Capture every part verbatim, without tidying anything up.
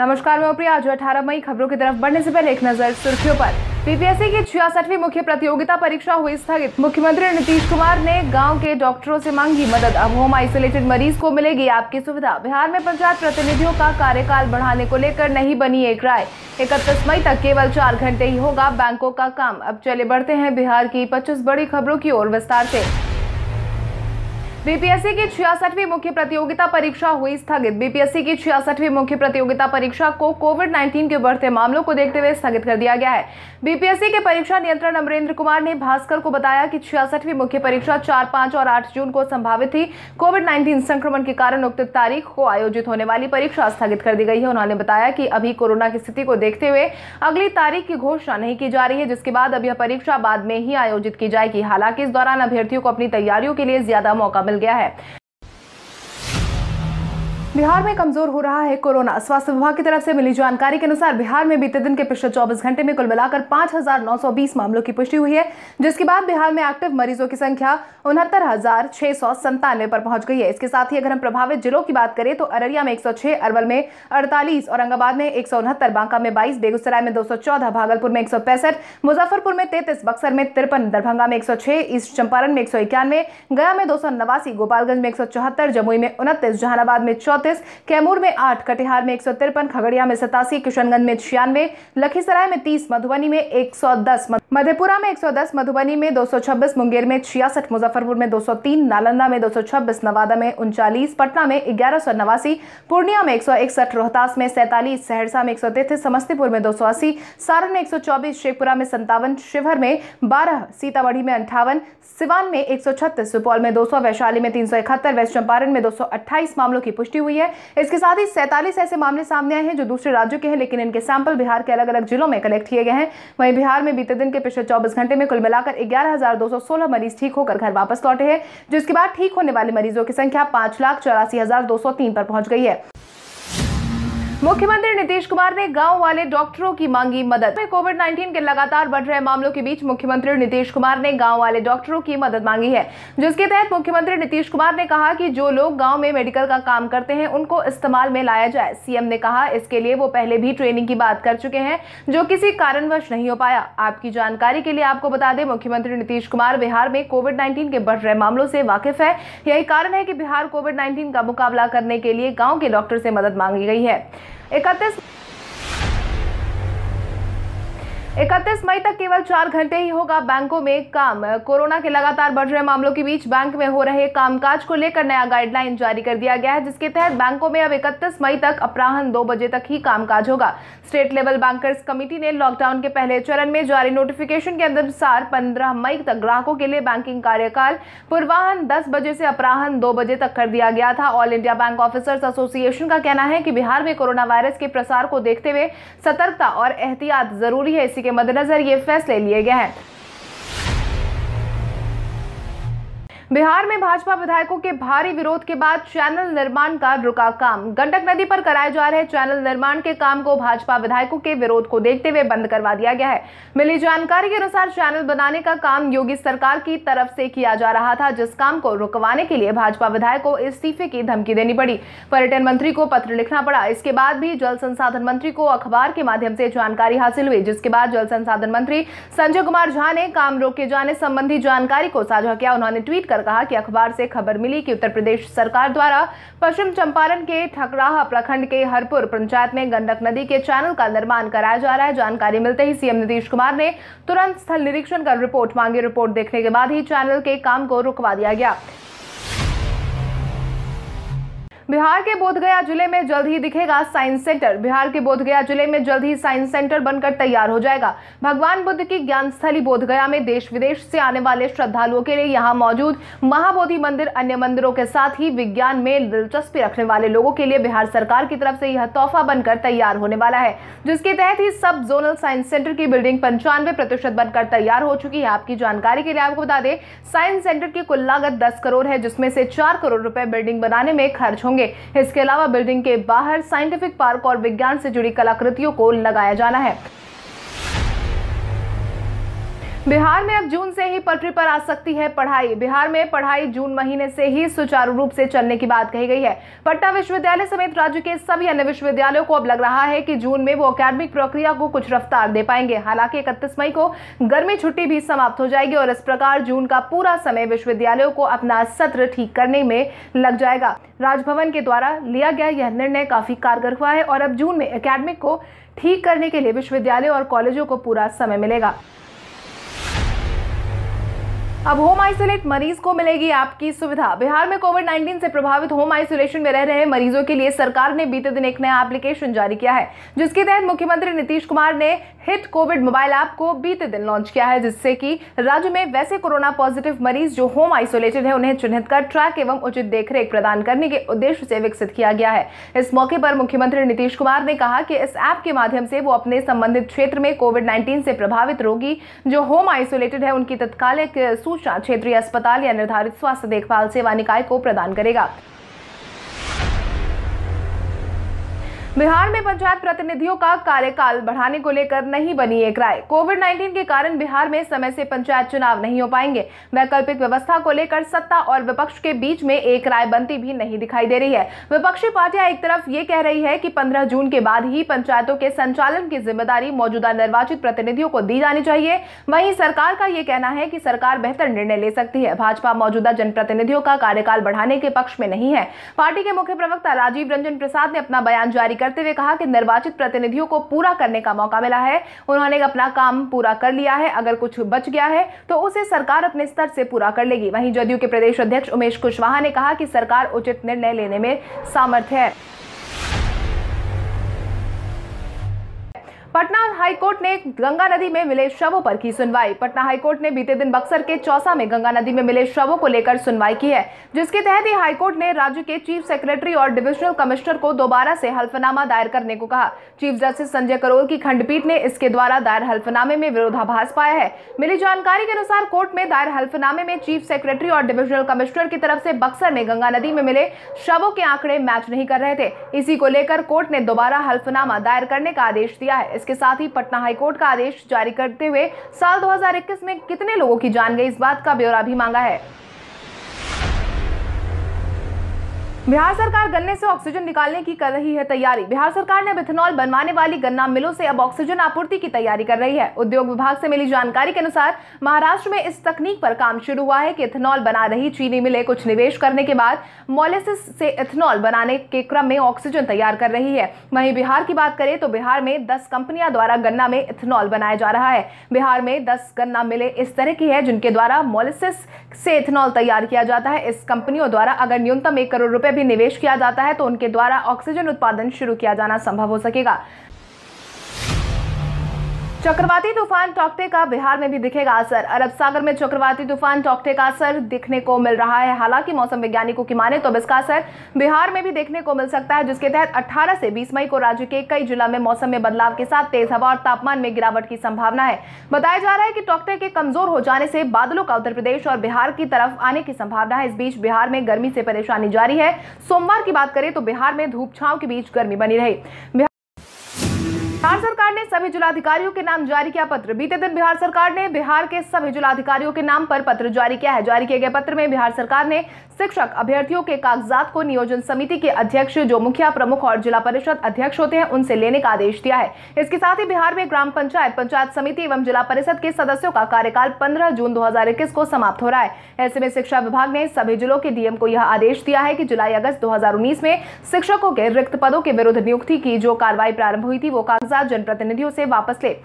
नमस्कार, मैं उप्रिया। आज अठारह मई खबरों की तरफ बढ़ने से पहले एक नजर सुर्खियों पर। बीपीएससी की छियासठवीं मुख्य प्रतियोगिता परीक्षा हुई स्थगित। मुख्यमंत्री नीतीश कुमार ने गांव के डॉक्टरों से मांगी मदद, अब होम आइसोलेटेड मरीज को मिलेगी आपकी सुविधा। बिहार में पंचायत प्रतिनिधियों का कार्यकाल बढ़ाने को लेकर नहीं बनी एक राय। इकतीस मई तक केवल चार घंटे ही होगा बैंकों का काम। अब चले बढ़ते हैं बिहार की पच्चीस बड़ी खबरों की ओर विस्तार से। बीपीएससी की छियासठवीं मुख्य प्रतियोगिता परीक्षा हुई स्थगित। बीपीएससी की छियासठवीं मुख्य प्रतियोगिता परीक्षा को कोविड नाइन्टीन के बढ़ते मामलों को देखते हुए स्थगित कर दिया गया है। बीपीएससी के परीक्षा नियंत्रण अमरेंद्र कुमार ने भास्कर को बताया कि छियासठवीं मुख्य परीक्षा चार, पाँच और आठ जून को संभावित थी। कोविड नाइन्टीन संक्रमण के कारण उक्त तारीख को आयोजित होने वाली परीक्षा स्थगित कर दी गई है। उन्होंने बताया कि अभी कोरोना की स्थिति को देखते हुए अगली तारीख की घोषणा नहीं की जा रही है, जिसके बाद अब यह परीक्षा बाद में ही आयोजित की जाएगी। हालांकि इस दौरान अभ्यर्थियों को अपनी तैयारियों के लिए ज्यादा मौका गया है। बिहार में कमजोर हो रहा है कोरोना। स्वास्थ्य विभाग की तरफ से मिली जानकारी के अनुसार बिहार में बीते दिन के पिछले चौबीस घंटे में कुल मिलाकर पाँच हज़ार नौ सौ बीस मामलों की पुष्टि हुई है, जिसके बाद बिहार में एक्टिव मरीजों की संख्या उनहत्तर हजार छह सौ संतानवे पर पहुंच गई है। इसके साथ ही अगर हम प्रभावित जिलों की बात करें तो अररिया में एक सौ छह, अरवल में अड़तालीस, औरंगाबाद में एक सौ उनहत्तर, बांका में बाईस, बेगूसराय में दो सौ चौदह, भागलपुर में एक सौ पैंसठ, मुजफ्फरपुर में तैंतीस, बक्सर में तिरपन, दरभंगा में एक सौ छह, ईस्ट चंपारण में एक सौ इक्यानवे, गया में दो सौ नवासी, गोपालगंज में एक सौ चौहत्तर, जमुई में उनतीस, जहानाबाद में चौंतीस, कैमूर में आठ, कटिहार में एक सौ तिरपन, खगड़िया में सतासी, किशनगंज में छियानवे, लखीसराय में तीस, मधुबनी में एक सौ दस, मधेपुरा में एक सौ दस, मधुबनी में दो सौ छब्बीस, मुंगेर में छियासठ, मुजफ्फरपुर में दो सौ तीन, नालंदा में दो सौ छब्बीस, नवादा में उनचालीस, पटना में ग्यारह सौ नवासी, पूर्णिया में एक सौ इकसठ, रोहतास में सैंतालीस, सहरसा में एक सौ तैंतीस, समस्तीपुर में दो सौ अस्सी, सारण में एक सौ चौबीस, शेखपुरा में संतावन, शिवहर में बारह, सीतामढ़ी में अंठावन, सिवान में एक सौ छत्तीस, सुपौल में दो सौ, वैशाली में तीन सौ इकहत्तर, वेस्ट चंपारण में दो सौ अट्ठाईस मामलों की पुष्टि हुई है। इसके साथ ही सैंतालीस ऐसे मामले सामने आए हैं जो दूसरे राज्यों के हैं, लेकिन इनके सैंपल बिहार के अलग अलग जिलों में कलेक्ट किए गए हैं। वहीं बिहार में बीते दिन के पिछले चौबीस घंटे में कुल मिलाकर ग्यारह हज़ार दो सौ सोलह मरीज ठीक होकर घर वापस लौटे हैं, जिसके बाद ठीक होने वाले मरीजों की संख्या पांच लाख चौरासी हजार दो सौ तीन पर पहुंच गई है। मुख्यमंत्री नीतीश कुमार ने गांव वाले डॉक्टरों की मांगी मदद। कोविड नाइन्टीन के लगातार बढ़ रहे मामलों के बीच मुख्यमंत्री नीतीश कुमार ने गांव वाले डॉक्टरों की मदद मांगी है, जिसके तहत मुख्यमंत्री नीतीश कुमार ने कहा कि जो लोग गांव में मेडिकल का काम करते हैं उनको इस्तेमाल में लाया जाए। सीएम ने कहा इसके लिए वो पहले भी ट्रेनिंग की बात कर चुके हैं, जो किसी कारणवश नहीं हो पाया। आपकी जानकारी के लिए आपको बता दें, मुख्यमंत्री नीतीश कुमार बिहार में कोविड नाइन्टीन के बढ़ रहे मामलों से वाकिफ है। यही कारण है कि बिहार कोविड नाइन्टीन का मुकाबला करने के लिए गाँव के डॉक्टर से मदद मांगी गई है। इकतीस इकतीस मई तक केवल चार घंटे ही होगा बैंकों में काम। कोरोना के लगातार बढ़ रहे मामलों के बीच बैंक में हो रहे कामकाज को लेकर नया गाइडलाइन जारी कर दिया गया है, जिसके तहत बैंकों में अब इकतीस मई तक अपराह्न दो बजे तक ही कामकाज होगा। स्टेट लेवल बैंकर्स कमेटी ने लॉकडाउन के पहले चरण में जारी नोटिफिकेशन के अनुसार पंद्रह मई तक ग्राहकों के लिए बैंकिंग कार्यकाल पूर्वाहन दस बजे से अपराह्न दो बजे तक कर दिया गया था। All India bank officers association का कहना है कि बिहार में कोरोना वायरस के प्रसार को देखते हुए सतर्कता और एहतियात जरूरी है, के मद्देनजर ये फैसले लिए गए हैं। बिहार में भाजपा विधायकों के भारी विरोध के बाद चैनल निर्माण का रुका काम। गंडक नदी पर कराए जा रहे चैनल निर्माण के काम को भाजपा विधायकों के विरोध को देखते हुए बंद करवा दिया गया है। मिली जानकारी के अनुसार चैनल बनाने का काम योगी सरकार की तरफ से किया जा रहा था, जिस काम को रुकवाने के लिए भाजपा विधायकों को इस्तीफे की धमकी देनी पड़ी। पर्यटन मंत्री को पत्र लिखना पड़ा। इसके बाद भी जल संसाधन मंत्री को अखबार के माध्यम से जानकारी हासिल हुई, जिसके बाद जल संसाधन मंत्री संजय कुमार झा ने काम रोके जाने संबंधी जानकारी को साझा किया। उन्होंने ट्वीट कहा कि अखबार से खबर मिली कि उत्तर प्रदेश सरकार द्वारा पश्चिम चंपारण के ठकराहा प्रखंड के हरपुर पंचायत में गंडक नदी के चैनल का निर्माण कराया जा रहा है। जानकारी मिलते ही सीएम नीतीश कुमार ने तुरंत स्थल निरीक्षण कर रिपोर्ट मांगी। रिपोर्ट देखने के बाद ही चैनल के काम को रुकवा दिया गया। बिहार के बोधगया जिले में जल्द ही दिखेगा साइंस सेंटर। बिहार के बोधगया जिले में जल्द ही साइंस सेंटर बनकर तैयार हो जाएगा। भगवान बुद्ध की ज्ञान स्थली बोधगया में देश विदेश से आने वाले श्रद्धालुओं के लिए यहां मौजूद महाबोधि मंदिर अन्य मंदिरों के साथ ही विज्ञान में दिलचस्पी रखने वाले लोगों के लिए बिहार सरकार की तरफ से यह तोहफा बनकर तैयार होने वाला है, जिसके तहत ही सब जोनल साइंस सेंटर की बिल्डिंग पंचानवे प्रतिशत बनकर तैयार हो चुकी है। आपकी जानकारी के लिए आपको बता दें, साइंस सेंटर की कुल लागत दस करोड़ है, जिसमें से चार करोड़ रुपए बिल्डिंग बनाने में खर्च होंगे। इसके अलावा बिल्डिंग के बाहर साइंटिफिक पार्क और विज्ञान से जुड़ी कलाकृतियों को लगाया जाना है। बिहार में अब जून से ही पटरी पर आ सकती है पढ़ाई। बिहार में पढ़ाई जून महीने से ही सुचारू रूप से चलने की बात कही गई है। पटना विश्वविद्यालय समेत राज्य के सभी अन्य विश्वविद्यालयों को अब लग रहा है कि जून में वो अकादमिक प्रक्रिया को कुछ रफ्तार दे पाएंगे। हालांकि इकतीस मई को गर्मी छुट्टी भी समाप्त हो जाएगी और इस प्रकार जून का पूरा समय विश्वविद्यालयों को अपना सत्र ठीक करने में लग जाएगा। राजभवन के द्वारा लिया गया यह निर्णय काफी कारगर हुआ है और अब जून में अकादमिक को ठीक करने के लिए विश्वविद्यालयों और कॉलेजों को पूरा समय मिलेगा। अब होम आइसोलेट मरीज को मिलेगी आपकी सुविधा। बिहार में कोविड उन्नीस से प्रभावित होम आइसोलेशन में रह रहे मरीजों के लिए सरकार ने बीते दिन एक नया एप्लीकेशन जारी किया है, जिसके तहत मुख्यमंत्री नीतीश कुमार ने हिट कोविड मोबाइल ऐप को बीते दिन लॉन्च किया है, जिससे कि राज्य में वैसे कोरोना पॉजिटिव मरीज जो होम आइसोलेटेड है उन्हें चिन्हित कर ट्रैक एवं उचित देखरेख प्रदान करने के उद्देश्य से विकसित किया गया है। इस मौके पर मुख्यमंत्री नीतीश कुमार ने कहा कि इस ऐप के माध्यम से वो अपने संबंधित क्षेत्र में कोविड नाइन्टीन से प्रभावित रोगी जो होम आइसोलेटेड है उनकी तत्काल सूचना क्षेत्रीय अस्पताल या निर्धारित स्वास्थ्य देखभाल सेवा निकाय को प्रदान करेगा। बिहार में पंचायत प्रतिनिधियों का कार्यकाल बढ़ाने को लेकर नहीं बनी एक राय। कोविड उन्नीस के कारण बिहार में समय से पंचायत चुनाव नहीं हो पाएंगे। वैकल्पिक व्यवस्था को लेकर सत्ता और विपक्ष के बीच में एक राय बनती भी नहीं दिखाई दे रही है। विपक्षी पार्टियां एक तरफ ये कह रही है कि पंद्रह जून के बाद ही पंचायतों के संचालन की जिम्मेदारी मौजूदा निर्वाचित प्रतिनिधियों को दी जानी चाहिए। वहीं सरकार का ये कहना है कि सरकार बेहतर निर्णय ले सकती है। भाजपा मौजूदा जनप्रतिनिधियों का कार्यकाल बढ़ाने के पक्ष में नहीं है। पार्टी के मुख्य प्रवक्ता राजीव रंजन प्रसाद ने अपना बयान जारी करते हुए कहा कि निर्वाचित प्रतिनिधियों को पूरा करने का मौका मिला है, उन्होंने अपना काम पूरा कर लिया है। अगर कुछ बच गया है तो उसे सरकार अपने स्तर से पूरा कर लेगी। वहीं जदयू के प्रदेश अध्यक्ष उमेश कुशवाहा ने कहा कि सरकार उचित निर्णय लेने में समर्थ है। पटना हाईकोर्ट ने गंगा नदी में मिले शवों पर की सुनवाई। पटना हाईकोर्ट ने बीते दिन बक्सर के चौसा में गंगा नदी में मिले शवों को लेकर सुनवाई की है, जिसके तहत ही हाईकोर्ट ने राज्य के चीफ सेक्रेटरी और डिविजनल कमिश्नर को दोबारा से हल्फनामा दायर करने को कहा। चीफ जस्टिस संजय करोल की खंडपीठ ने इसके द्वारा दायर हल्फनामे में विरोधाभास पाया है। मिली जानकारी के अनुसार कोर्ट में दायर हल्फनामे में चीफ सेक्रेटरी और डिविजनल कमिश्नर की तरफ से बक्सर में गंगा नदी में मिले शवों के आंकड़े मैच नहीं कर रहे थे। इसी को लेकर कोर्ट ने दोबारा हल्फनामा दायर करने का आदेश दिया है। इसके साथ ही पटना हाईकोर्ट का आदेश जारी करते हुए साल दो हज़ार इक्कीस में कितने लोगों की जान गई, इस बात का ब्यौरा भी मांगा है। बिहार सरकार गन्ने से ऑक्सीजन निकालने की कर रही है तैयारी। बिहार सरकार ने इथेनॉल बनवाने वाली गन्ना मिलों से अब ऑक्सीजन आपूर्ति की तैयारी कर रही है। उद्योग विभाग से मिली जानकारी के अनुसार महाराष्ट्र में इस तकनीक पर काम शुरू हुआ है कि इथेनॉल बना रही चीनी मिलें कुछ निवेश करने के बाद मोलेसिस से इथेनॉल बनाने के क्रम में ऑक्सीजन तैयार कर रही है। वहीं बिहार की बात करें तो बिहार में दस कंपनियां द्वारा गन्ना में इथेनॉल बनाया जा रहा है। बिहार में दस गन्ना मिलें इस तरह की है जिनके द्वारा मोलेसिस से इथेनॉल तैयार किया जाता है। इस कंपनियों द्वारा अगर न्यूनतम एक करोड़ रुपए भी निवेश किया जाता है तो उनके द्वारा ऑक्सीजन उत्पादन शुरू किया जाना संभव हो सकेगा। चक्रवाती तूफान टौक्टे का बिहार में भी दिखेगा असर। अरब सागर में चक्रवाती तूफान टौक्टे का असर दिखने को मिल रहा है। हालांकि मौसम वैज्ञानिकों की माने तो अब इसका असर बिहार में भी देखने को मिल सकता है, जिसके तहत अठारह से बीस मई को राज्य के कई जिलों में मौसम में बदलाव के साथ तेज हवा और तापमान में गिरावट की संभावना है। बताया जा रहा है कि टौक्टे के कमजोर हो जाने से बादलों का उत्तर प्रदेश और बिहार की तरफ आने की संभावना है। इस बीच बिहार में गर्मी से परेशानी जारी है। सोमवार की बात करें तो बिहार में धूप छांव के बीच गर्मी बनी रही। बिहार सरकार ने सभी जिलाधिकारियों के नाम जारी किया पत्र। बीते दिन बिहार सरकार ने बिहार के सभी जिलाधिकारियों के नाम पर पत्र जारी किया है। जारी किए गए पत्र में बिहार सरकार ने शिक्षक अभ्यर्थियों के कागजात को नियोजन समिति के अध्यक्ष, जो मुखिया प्रमुख और जिला परिषद अध्यक्ष होते हैं, उनसे लेने का आदेश दिया है। इसके साथ ही बिहार में ग्राम पंचायत, पंचायत समिति एवं जिला परिषद के सदस्यों का कार्यकाल पंद्रह जून दो हजार इक्कीस को समाप्त हो रहा है। ऐसे में शिक्षा विभाग ने सभी जिलों के डीएम को यह आदेश दिया है कि जुलाई अगस्त दो हजार उन्नीस में शिक्षकों के रिक्त पदों के विरुद्ध नियुक्ति की जो कार्रवाई प्रारंभ हुई थी वो जनप्रतिनिधियों से वापस ले।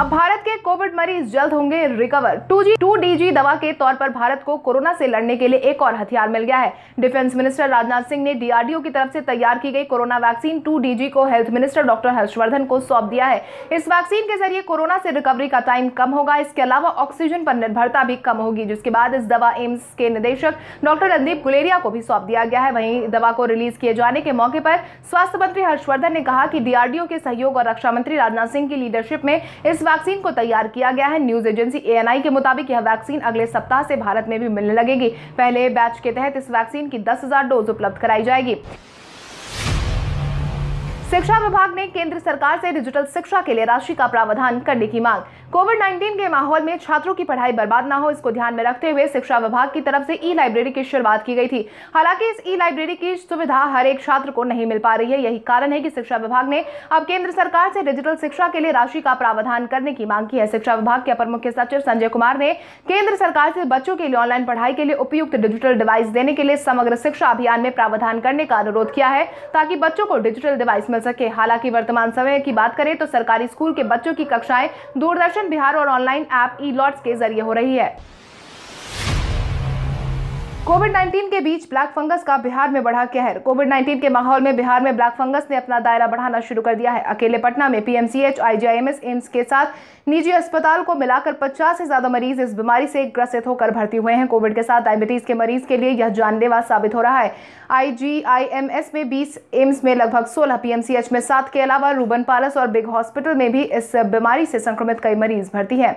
अब भारत के कोविड मरीज जल्द होंगे recover. Two G two D G दवा के तौर पर भारत को कोरोना से लड़ने के लिए एक और हथियार मिल गया है। डिफेंस मिनिस्टर राजनाथ सिंह ने डीआरडीओ की तरफ से तैयार की गई corona vaccine two D G को हेल्थ मिनिस्टर डॉक्टर हर्षवर्धन को सौंप दिया है। इस वैक्सीन के जरिए कोरोना से रिकवरी का टाइम कम होगा। इसके अलावा ऑक्सीजन पर निर्भरता भी कम होगी, जिसके बाद इस दवा एम्स के निदेशक डॉक्टर रणदीप गुलेरिया को भी सौंप दिया गया है। वहीं दवा को रिलीज किए जाने के मौके पर स्वास्थ्य मंत्री हर्षवर्धन ने कहा कि डीआरडीओ के सहयोग और रक्षा मंत्री राजनाथ सिंह की लीडरशिप में इस वैक्सीन को तैयार किया गया है। News agency A N I के मुताबिक यह वैक्सीन अगले सप्ताह से भारत में भी मिलने लगेगी। पहले बैच के तहत इस वैक्सीन की दस हज़ार डोज उपलब्ध कराई जाएगी। शिक्षा विभाग ने केंद्र सरकार से डिजिटल शिक्षा के लिए राशि का प्रावधान करने की मांग। कोविड नाइन्टीन के माहौल में छात्रों की पढ़ाई बर्बाद ना हो, इसको ध्यान में रखते हुए शिक्षा विभाग की तरफ से ई लाइब्रेरी की शुरुआत की गई थी। हालांकि इस ई लाइब्रेरी की सुविधा हर एक छात्र को नहीं मिल पा रही है। यही कारण है कि शिक्षा विभाग ने अब केंद्र सरकार से डिजिटल शिक्षा के लिए राशि का प्रावधान करने की मांग की है। शिक्षा विभाग के अपर मुख्य सचिव संजय कुमार ने केंद्र सरकार से बच्चों के लिए ऑनलाइन पढ़ाई के लिए उपयुक्त डिजिटल डिवाइस देने के लिए समग्र शिक्षा अभियान में प्रावधान करने का अनुरोध किया है, ताकि बच्चों को डिजिटल डिवाइस मिल सके। हालांकि वर्तमान समय की बात करें तो सरकारी स्कूल के बच्चों की कक्षाएं दूरदर्शन बिहार और ऑनलाइन ऐप ई लॉट्स के जरिए हो रही है। कोविड नाइन्टीन के बीच ब्लैक फंगस का बिहार में बढ़ा कहर। कोविड नाइन्टीन के माहौल में बिहार में ब्लैक फंगस ने अपना दायरा बढ़ाना शुरू कर दिया है। अकेले पटना में पीएमसीएच, आईजीआईएमएस, एम्स के साथ निजी अस्पताल को मिलाकर पचास से ज्यादा मरीज इस बीमारी से ग्रसित होकर भर्ती हुए हैं। कोविड के साथ डायबिटीज के मरीज के लिए यह जानलेवा साबित हो रहा है। आईजीआईएमएस में बीस, एम्स में लगभग सोलह, पीएमसीएच में सात के अलावा रूबन पारस और बिग हॉस्पिटल में भी इस बीमारी से संक्रमित कई मरीज भर्ती हैं।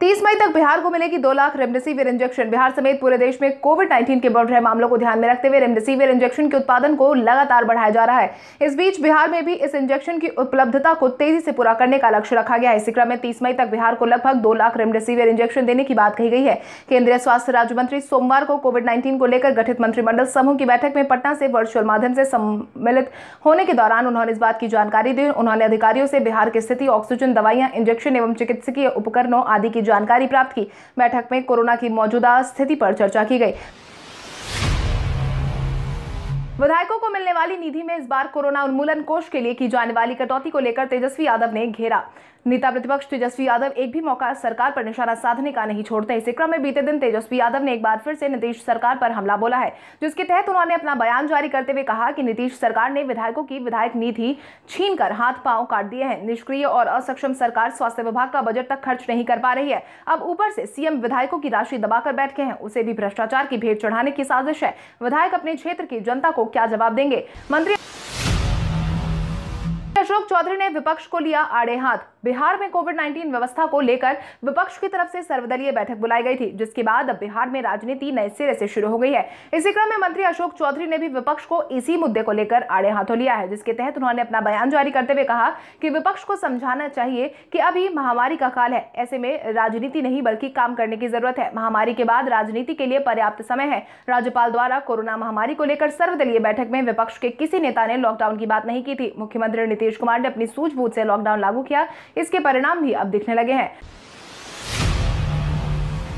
तीस मई तक बिहार को मिलेगी दो लाख रेमडेसिविर इंजेक्शन। बिहार समेत पूरे देश में कोविड नाइन्टीन के बढ़ रहे मामलों को ध्यान में रखते हुए रेमडेसिविर इंजेक्शन के उत्पादन को लगातार बढ़ाया जा रहा है। इस बीच बिहार में भी इस इंजेक्शन की उपलब्धता को तेजी से पूरा करने का लक्ष्य रखा गया है। इसी क्रम में तीस मई तक बिहार को लगभग दो लाख रेमडेसिविर इंजेक्शन देने की बात कही गई है। केंद्रीय स्वास्थ्य राज्य मंत्री सोमवार को कोविड नाइन्टीन को लेकर गठित मंत्रिमंडल समूह की बैठक में पटना से वर्चुअल माध्यम से सम्मिलित होने के दौरान उन्होंने इस बात की जानकारी दी। उन्होंने अधिकारियों से बिहार की स्थिति, ऑक्सीजन, दवाइयां, इंजेक्शन एवं चिकित्सकीय उपकरणों आदि की जानकारी प्राप्त की। बैठक में कोरोना की मौजूदा स्थिति पर चर्चा की गई। विधायकों को मिलने वाली निधि में इस बार कोरोना उन्मूलन कोष के लिए की जाने वाली कटौती को लेकर तेजस्वी यादव ने घेरा। नेता प्रतिपक्ष तेजस्वी यादव एक भी मौका सरकार पर निशाना साधने का नहीं छोड़ते। इसी क्रम में बीते दिन तेजस्वी यादव ने एक बार फिर से नीतीश सरकार पर हमला बोला है, जिसके तहत उन्होंने अपना बयान जारी करते हुए कहा कि नीतीश सरकार ने विधायकों की विधायक निधि छीनकर हाथ पांव काट दिए हैं। निष्क्रिय और असक्षम सरकार स्वास्थ्य विभाग का बजट तक खर्च नहीं कर पा रही है। अब ऊपर से सीएम विधायकों की राशि दबाकर बैठे हैं, उसे भी भ्रष्टाचार की भेंट चढ़ाने की साजिश है। विधायक अपने क्षेत्र की जनता को क्या जवाब देंगे? मंत्री अशोक चौधरी ने विपक्ष को लिया आड़े हाथ। बिहार में कोविड नाइन्टीन व्यवस्था को लेकर विपक्ष की तरफ से सर्वदलीय बैठक बुलाई गई थी, जिसके बाद अब बिहार में राजनीति नए सिरे से शुरू हो गई है। इसी क्रम में मंत्री अशोक चौधरी ने भी विपक्ष को इसी मुद्दे को लेकर आड़े हाथों लिया है, जिसके तहत उन्होंने अपना बयान जारी करते हुए कहा कि विपक्ष को समझाना चाहिए कि अभी महामारी का काल है, ऐसे में राजनीति नहीं बल्कि काम करने की जरूरत है। महामारी के बाद राजनीति के लिए पर्याप्त समय है। राज्यपाल द्वारा कोरोना महामारी को लेकर सर्वदलीय बैठक में विपक्ष के किसी नेता ने लॉकडाउन की बात नहीं की थी। मुख्यमंत्री नीतीश कुमार ने अपनी सूझबूझ से लॉकडाउन लागू किया। इसके परिणाम भी अब दिखने लगे हैं।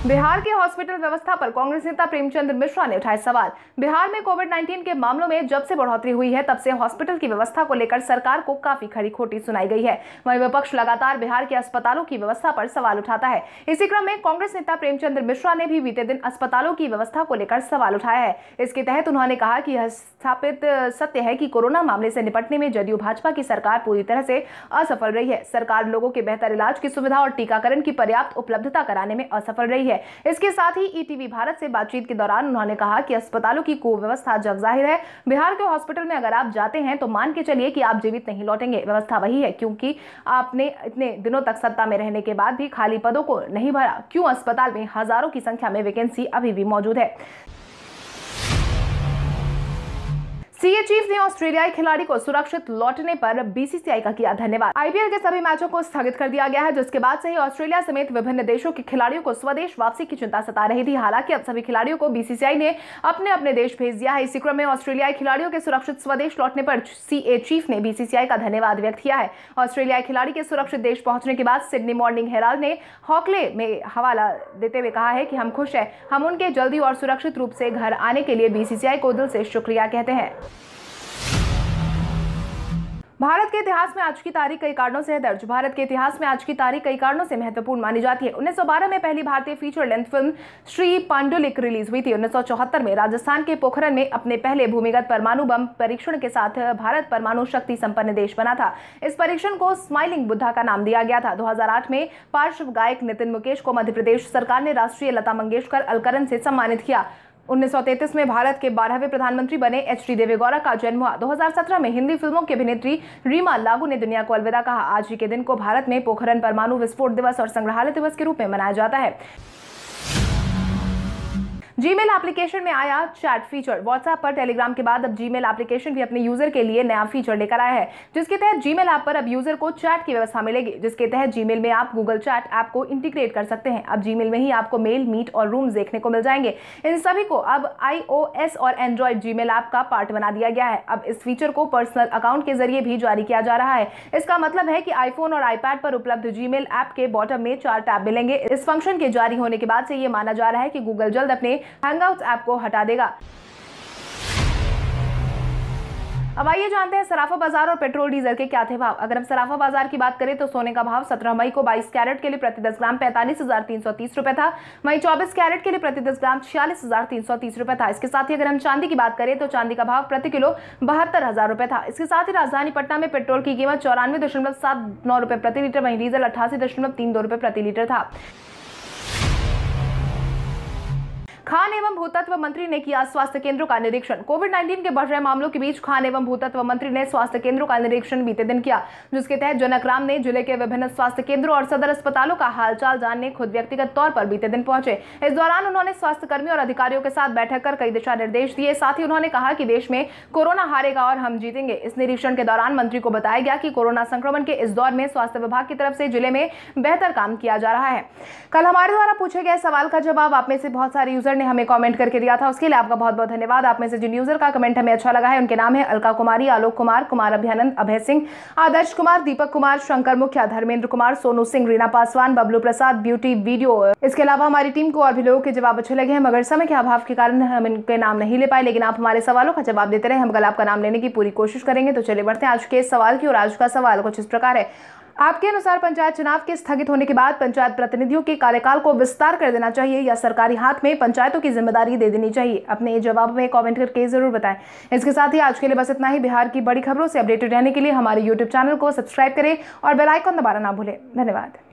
बिहार के हॉस्पिटल व्यवस्था पर कांग्रेस नेता प्रेमचंद मिश्रा ने उठाए सवाल। बिहार में कोविड नाइन्टीन के मामलों में जब से बढ़ोतरी हुई है, तब से हॉस्पिटल की व्यवस्था को लेकर सरकार को काफी खरी खोटी सुनाई गई है। वहीं विपक्ष लगातार बिहार के अस्पतालों की व्यवस्था पर सवाल उठाता है। इसी क्रम में कांग्रेस नेता प्रेमचंद मिश्रा ने भी बीते दिन अस्पतालों की व्यवस्था को लेकर सवाल उठाया है। इसके तहत उन्होंने कहा कि यह स्थापित सत्य है कि कोरोना मामले से निपटने में जदयू भाजपा की सरकार पूरी तरह से असफल रही है। सरकार लोगों के बेहतर इलाज की सुविधा और टीकाकरण की पर्याप्त उपलब्धता कराने में असफल रही है। इसके साथ ही ईटीवी भारत से बातचीत के दौरान उन्होंने कहा कि अस्पतालों की कुव्यवस्था जग जाहिर है। बिहार के हॉस्पिटल में अगर आप जाते हैं तो मान के चलिए कि आप जीवित नहीं लौटेंगे। व्यवस्था वही है, क्योंकि आपने इतने दिनों तक सत्ता में रहने के बाद भी खाली पदों को नहीं भरा। क्यों अस्पताल में हजारों की संख्या में वैकेंसी अभी भी मौजूद है? सीए चीफ ने ऑस्ट्रेलियाई खिलाड़ी को सुरक्षित लौटने पर बीसीसीआई का किया धन्यवाद। आईपीएल के सभी मैचों को स्थगित कर दिया गया है, जिसके बाद से ही ऑस्ट्रेलिया समेत विभिन्न देशों के खिलाड़ियों को स्वदेश वापसी की चिंता सता रही थी। हालांकि अब सभी खिलाड़ियों को बीसीसीआई ने अपने अपने देश भेज दिया है। इसी क्रम में ऑस्ट्रेलियाई खिलाड़ियों के सुरक्षित स्वदेश लौटने पर सीए चीफ ने बीसीसीआई का धन्यवाद व्यक्त किया है। ऑस्ट्रेलियाई खिलाड़ी के सुरक्षित देश पहुंचने के बाद सिडनी मॉर्निंग हेराल्ड ने हॉकले में हवाला देते हुए कहा है कि हम खुश हैं। हम उनके जल्दी और सुरक्षित रूप से घर आने के लिए बीसीसीआई को दिल से शुक्रिया कहते हैं। भारत के इतिहास में आज की तारीख कई कारणों से है दर्ज। भारत के इतिहास में आज की तारीख कई कारणों से महत्वपूर्ण मानी जाती है। उन्नीस सौ बारह में पहली भारतीय feature length film Shri Pundalik release हुई थी। उन्नीस सौ चौहत्तर में राजस्थान के पोखरण में अपने पहले भूमिगत परमाणु बम परीक्षण के साथ भारत परमाणु शक्ति संपन्न देश बना था। इस परीक्षण को स्माइलिंग बुद्धा का नाम दिया गया था। दो हज़ार आठ में पार्श्व गायक नितिन मुकेश को मध्य प्रदेश सरकार ने राष्ट्रीय लता मंगेशकर अलंकरण से सम्मानित किया। उन्नीस सौ तैंतीस में भारत के बारहवें प्रधानमंत्री बने एच डी देवेगौड़ा का जन्म हुआ। दो हज़ार सत्रह में हिंदी फिल्मों की अभिनेत्री रीमा लागू ने दुनिया को अलविदा कहा। आज ही के दिन को भारत में पोखरण परमाणु विस्फोट दिवस और संग्रहालय दिवस के रूप में मनाया जाता है। जीमेल एप्लीकेशन में आया चैट फीचर। व्हाट्सएप पर टेलीग्राम के बाद अब जीमेल एप्लीकेशन भी अपने यूजर के लिए नया फीचर लेकर आया है, जिसके तहत जीमेल ऐप पर अब यूजर को चैट की व्यवस्था मिलेगी, जिसके तहत जीमेल में आप गूगल चैट ऐप को इंटीग्रेट कर सकते हैं। अब जीमेल में ही आपको मेल, मीट और रूम्स देखने को मिल जाएंगे। इन सभी को अब आईओएस और एंड्रॉइड जीमेल ऐप का पार्ट बना दिया गया है। अब इस फीचर को पर्सनल अकाउंट के जरिए भी जारी किया जा रहा है। इसका मतलब है कि आईफोन और आईपैड पर उपलब्ध जीमेल ऐप के बॉटम में चार टैब मिलेंगे। इस फंक्शन के जारी होने के बाद से ये माना जा रहा है कि गूगल जल्द अपने हैंगआउट्स ऐप को हटा देगा। अब आइए जानते हैं सराफा बाजार और पेट्रोल डीजल के क्या थे भाव। अगर हम सराफा बाजार की बात करें तो सोने का भाव सत्रह मई को बाईस कैरेट के लिए प्रति दस ग्राम पैंतालीस हजार तीन सौ तीस रुपए था। वहीं चौबीस कैरेट के लिए प्रति दस ग्राम छियालीस हजार तीन सौ तीस रुपए था। इसके साथ ही अगर हम चांदी की बात करें तो चांदी का भाव प्रति किलो बहत्तर हजार रुपए था। इसके साथ ही राजधानी पटना में पेट्रोल की कीमत चौरानवे दशमलव सात नौ रुपए प्रति लीटर, वहीं डीजल अट्ठासी दशमलव तीन दो रुपए प्रति लीटर था। खान एवं भूतत्व मंत्री ने किया स्वास्थ्य केंद्रों का निरीक्षण। कोविड उन्नीस के बढ़ रहे मामलों के बीच खान एवं भूतत्व मंत्री ने स्वास्थ्य केंद्रों का निरीक्षण बीते दिन किया, जिसके तहत जनक राम ने जिले के विभिन्न स्वास्थ्य केंद्रों और सदर अस्पतालों का हालचाल जानने खुद व्यक्तिगत तौर पर बीते दिन पहुंचे। इस दौरान उन्होंने स्वास्थ्य कर्मियों और अधिकारियों के साथ बैठक कर कई दिशा निर्देश दिए। साथ ही उन्होंने कहा कि देश में कोरोना हारेगा और हम जीतेंगे। इस निरीक्षण के दौरान मंत्री को बताया गया कि कोरोना संक्रमण के इस दौर में स्वास्थ्य विभाग की तरफ से जिले में बेहतर काम किया जा रहा है। कल हमारे द्वारा पूछे गए सवाल का जवाब आप में से बहुत सारे यूजर ने हमें कमेंट करके दिया था, उसके लिए आपका बहुत बहुत धन्यवाद। आप में से जिन यूजर का कमेंट हमें अच्छा लगा है उनके नाम है अलका कुमारी, आलोक कुमार, कुमार अभ्यानंद, अभय सिंह, आदर्श कुमार, दीपक कुमार, शंकर मुखिया, धर्मेंद्र कुमार, सोनू सिंह, रीना पासवान, बबलू प्रसाद, ब्यूटी वीडियो। इसके अलावा हमारी टीम को और भी लोगों के जवाब अच्छे लगे हैं, मगर समय के अभाव के कारण हम इनके नाम नहीं ले पाए, लेकिन आप हमारे सवालों का जवाब देते रहे। हम कल आपका नाम लेने की पूरी कोशिश करेंगे। तो चलिए बढ़ते हैं आज के सवाल की ओर। आज का सवाल कुछ इस प्रकार है। आपके अनुसार पंचायत चुनाव के स्थगित होने के बाद पंचायत प्रतिनिधियों के कार्यकाल को विस्तार कर देना चाहिए या सरकारी हाथ में पंचायतों की जिम्मेदारी दे देनी चाहिए? अपने जवाब में कमेंट करके जरूर बताएं। इसके साथ ही आज के लिए बस इतना ही। बिहार की बड़ी खबरों से अपडेटेड रहने के लिए हमारे यूट्यूब चैनल को सब्सक्राइब करें और बेल आइकन दबाना ना भूलें। धन्यवाद।